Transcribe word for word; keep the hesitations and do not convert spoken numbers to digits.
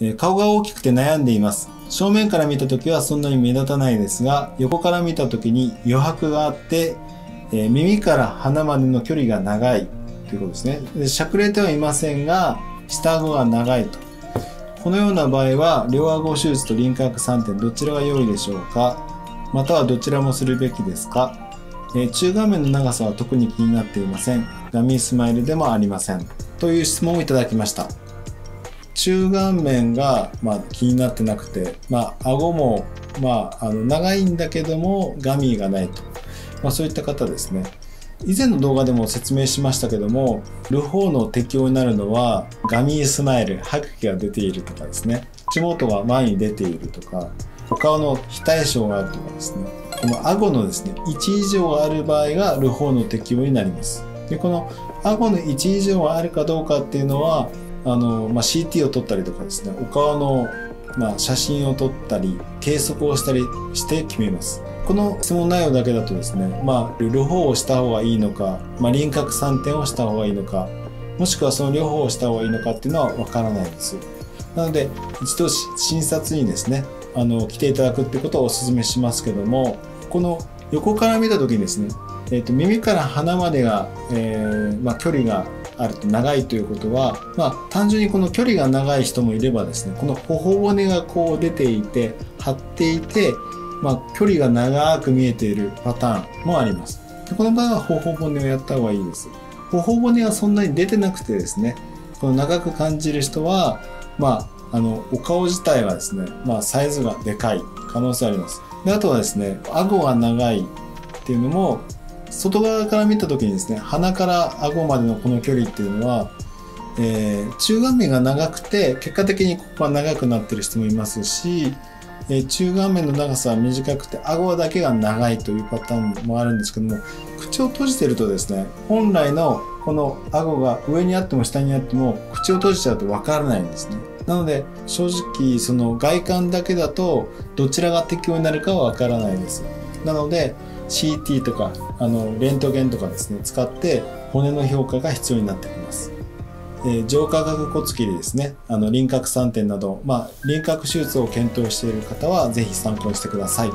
えー、顔が大きくて悩んでいます。正面から見た時はそんなに目立たないですが、横から見た時に余白があって、えー、耳から鼻までの距離が長いということですね。で、しゃくれてはいませんが、下顎が長いと。このような場合は、両顎手術と輪郭さんてんどちらが良いでしょうか？またはどちらもするべきですか？えー、中画面の長さは特に気になっていません。ラミースマイルでもありません。という質問をいただきました。中顔面が、まあ、気になってなくて、まあ、顎も、まあ、あの長いんだけどもガミーがないと、まあ、そういった方ですね。以前の動画でも説明しましたけども、ルフォーの適用になるのはガミースマイル、吐く気が出ているとかですね、口元が前に出ているとか、お顔の非対称があるとかですね、この顎のですねいち以上がある場合がルフォーの適用になります。で、この顎のいち以上があるかどうかっていうのは、あのまあ、シーティー を撮ったりとかですね、お顔の、まあ、写真を撮ったり計測をしたりして決めます。この質問内容だけだとですね、まあ、両方をした方がいいのか、まあ、輪郭さんてんをした方がいいのか、もしくはその両方をした方がいいのかっていうのはわからないです。なので一度診察にですね、あの来ていただくってことをお勧めしますけども、この横から見た時にですね、えー、と耳から鼻までが、えーまあ、距離があると長いということは、まあ、単純にこの距離が長い人もいればですね、この頬骨がこう出ていて張っていて、まあ、距離が長く見えているパターンもあります。で、この場合は頬骨をやった方がいいです。頬骨はそんなに出てなくてですね、この長く感じる人は、まあ、あのお顔自体はですね、まあ、サイズがでかい可能性あります。で、あとはですね、顎が長いっていうのも外側から見た時にですね、鼻から顎までのこの距離っていうのは、えー、中顔面が長くて結果的にここが長くなってる人もいますし、えー、中顔面の長さは短くて顎だけが長いというパターンもあるんですけども、口を閉じてるとですね、本来のこの顎が上にあっても下にあっても口を閉じちゃうと分からないんですね。なので正直その外観だけだとどちらが適用になるかは分からないです。なのでシーティー とかあのレントゲンとかですね、使って骨の評価が必要になってきます。えー、上下顎骨切りですね、あの輪郭さんてんなど、まあ、輪郭手術を検討している方は是非参考にしてください。